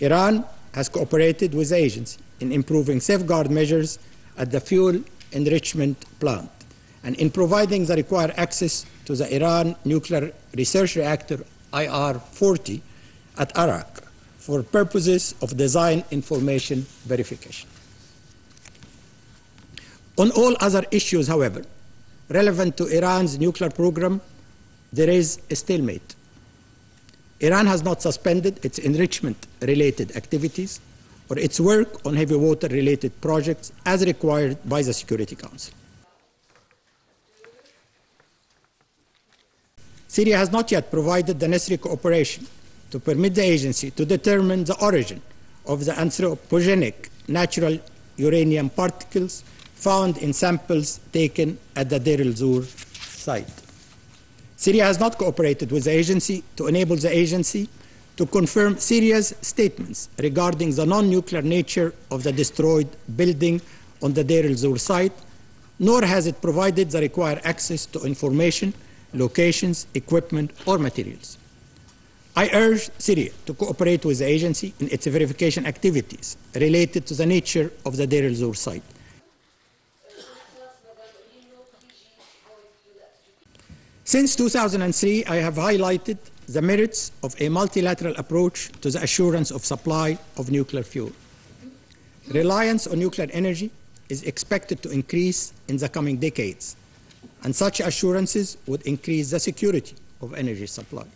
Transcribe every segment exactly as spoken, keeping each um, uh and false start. Iran has cooperated with the agency in improving safeguard measures at the Fuel Enrichment Plant and in providing the required access to the Iran Nuclear Research Reactor I R forty at Arak for purposes of design information verification. On all other issues, however, relevant to Iran's nuclear program, there is a stalemate. Iran has not suspended its enrichment-related activities or its work on heavy water-related projects as required by the Security Council. Syria has not yet provided the necessary cooperation to permit the agency to determine the origin of the anthropogenic natural uranium particles found in samples taken at the Dair Alzour site. Syria has not cooperated with the agency to enable the agency to confirm Syria's statements regarding the non-nuclear nature of the destroyed building on the Dair Alzour site, nor has it provided the required access to information, locations, equipment, or materials. I urge Syria to cooperate with the agency in its verification activities related to the nature of the Dair Alzour site. Since two thousand three, I have highlighted the merits of a multilateral approach to the assurance of supply of nuclear fuel. Reliance on nuclear energy is expected to increase in the coming decades, and such assurances would increase the security of energy supply.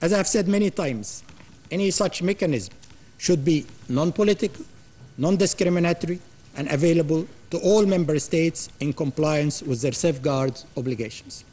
As I have said many times, any such mechanism should be non-political, non-discriminatory, and available to all member states in compliance with their safeguards obligations.